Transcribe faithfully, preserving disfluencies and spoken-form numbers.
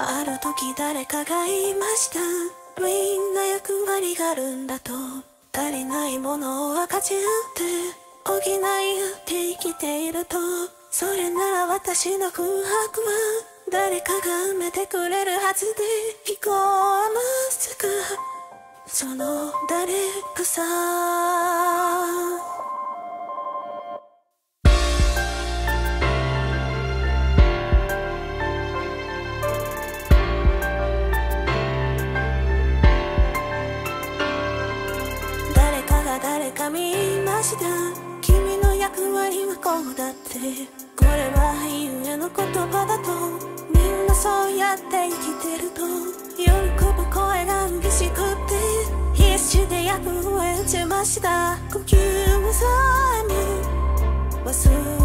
ある時誰かが言いました。みんな役割があるんだと、足りないものを分かち合って補い合って生きていると、それなら私の空白は誰かが埋めてくれるはずで、聞こうはまっすぐその誰かさ。誰か見ました。君の役割はこうだって、これは言えの言葉だと、みんなそうやって生きてると、喜ぶ声が嬉しくって必死で役を演じました。呼吸もさえも忘れ